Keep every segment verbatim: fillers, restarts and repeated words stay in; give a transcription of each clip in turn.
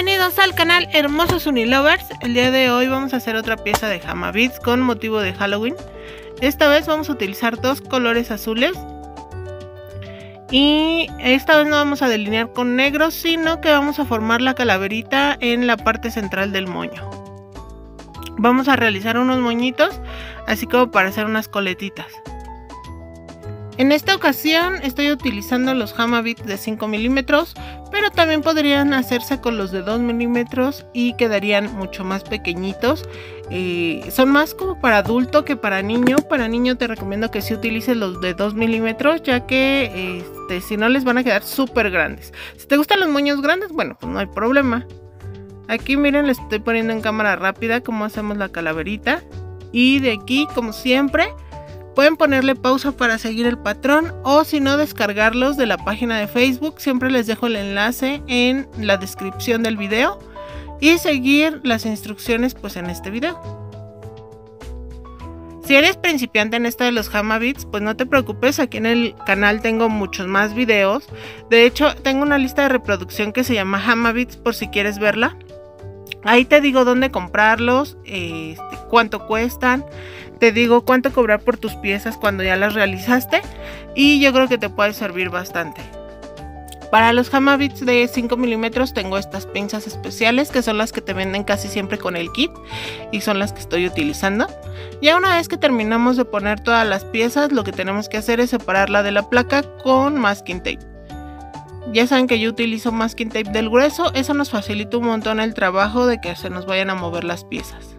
Bienvenidos al canal Hermosos Unilovers. El día de hoy vamos a hacer otra pieza de Hama Beads con motivo de Halloween. Esta vez vamos a utilizar dos colores azules. Y esta vez no vamos a delinear con negro, sino que vamos a formar la calaverita en la parte central del moño. Vamos a realizar unos moñitos, así como para hacer unas coletitas. En esta ocasión estoy utilizando los Hama Beads de cinco milímetros, pero también podrían hacerse con los de dos milímetros y quedarían mucho más pequeñitos. Eh, son más como para adulto que para niño. Para niño te recomiendo que sí utilices los de dos milímetros, ya que este, si no les van a quedar súper grandes. Si te gustan los moños grandes, bueno, pues no hay problema. Aquí miren, les estoy poniendo en cámara rápida cómo hacemos la calaverita. Y de aquí, como siempre, pueden ponerle pausa para seguir el patrón o si no descargarlos de la página de Facebook. Siempre les dejo el enlace en la descripción del video y seguir las instrucciones pues en este video. Si eres principiante en esto de los Hama Beads, pues no te preocupes, aquí en el canal tengo muchos más videos. De hecho tengo una lista de reproducción que se llama Hama Beads por si quieres verla. Ahí te digo dónde comprarlos, este, cuánto cuestan, te digo cuánto cobrar por tus piezas cuando ya las realizaste y yo creo que te puede servir bastante. Para los Hama Beads de cinco milímetros tengo estas pinzas especiales que son las que te venden casi siempre con el kit y son las que estoy utilizando. Ya una vez que terminamos de poner todas las piezas, lo que tenemos que hacer es separarla de la placa con masking tape. Ya saben que yo utilizo masking tape del grueso, eso nos facilita un montón el trabajo de que se nos vayan a mover las piezas.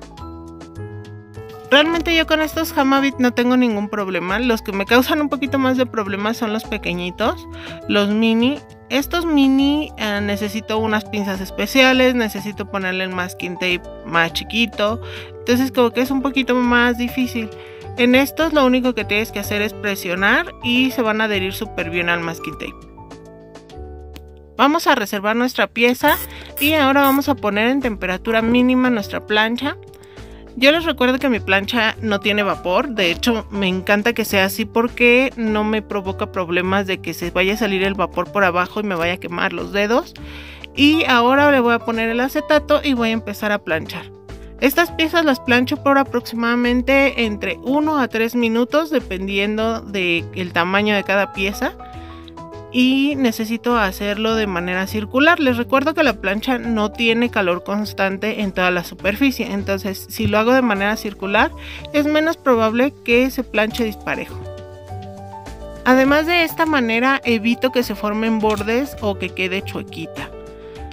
Realmente yo con estos Hama Beads no tengo ningún problema, los que me causan un poquito más de problemas son los pequeñitos, los mini. Estos mini eh, necesito unas pinzas especiales, necesito ponerle el masking tape más chiquito, entonces como que es un poquito más difícil. En estos lo único que tienes que hacer es presionar y se van a adherir súper bien al masking tape. Vamos a reservar nuestra pieza y ahora vamos a poner en temperatura mínima nuestra plancha. Yo les recuerdo que mi plancha no tiene vapor, de hecho me encanta que sea así porque no me provoca problemas de que se vaya a salir el vapor por abajo y me vaya a quemar los dedos. Y ahora le voy a poner el acetato y voy a empezar a planchar. Estas piezas las plancho por aproximadamente entre uno a tres minutos dependiendo del tamaño de cada pieza. Y necesito hacerlo de manera circular. Les recuerdo que la plancha no tiene calor constante en toda la superficie, entonces si lo hago de manera circular es menos probable que se planche disparejo. Además, de esta manera evito que se formen bordes o que quede chuequita.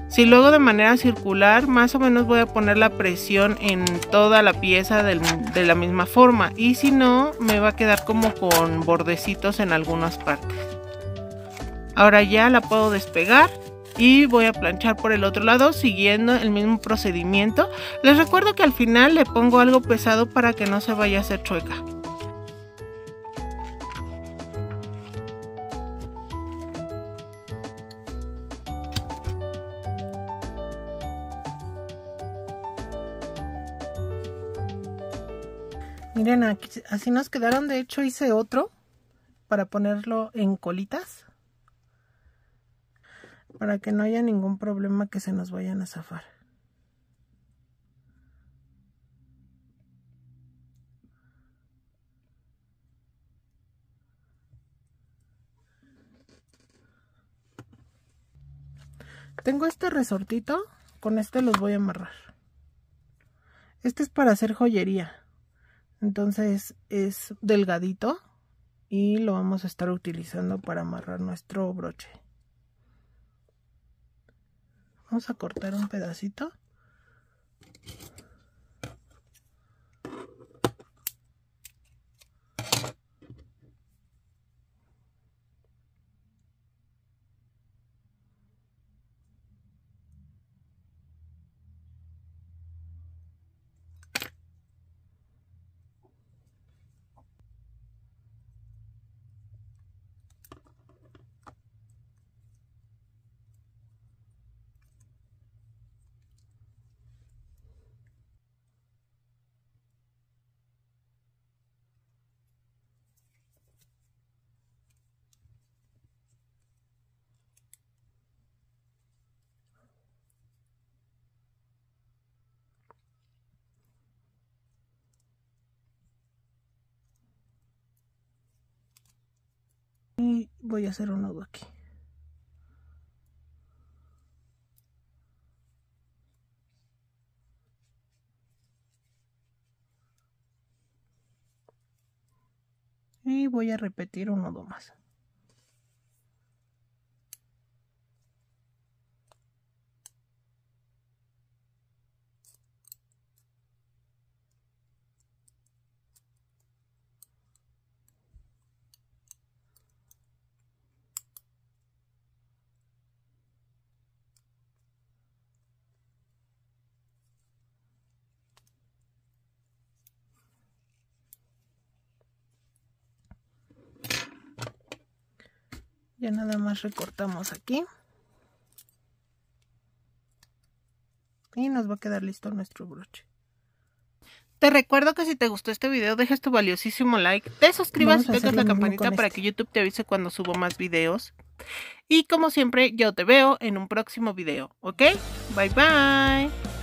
Si lo hago de manera circular, más o menos voy a poner la presión en toda la pieza del, de la misma forma, y si no me va a quedar como con bordecitos en algunas partes. Ahora ya la puedo despegar y voy a planchar por el otro lado siguiendo el mismo procedimiento. Les recuerdo que al final le pongo algo pesado para que no se vaya a hacer chueca. Miren, aquí, así nos quedaron. De hecho hice otro para ponerlo en colitas, para que no haya ningún problema que se nos vayan a zafar. Tengo este resortito, con este los voy a amarrar. Este es para hacer joyería, entonces es delgadito y lo vamos a estar utilizando para amarrar nuestro broche. Vamos a cortar un pedacito. y voy a hacer un nudo aquí. Y voy a repetir un nudo más. Ya nada más recortamos aquí y nos va a quedar listo nuestro broche. Te recuerdo que si te gustó este video dejes tu valiosísimo like, te suscribas y toques la campanita para que YouTube te avise cuando subo más videos. Y como siempre yo te veo en un próximo video, ¿ok? Bye bye.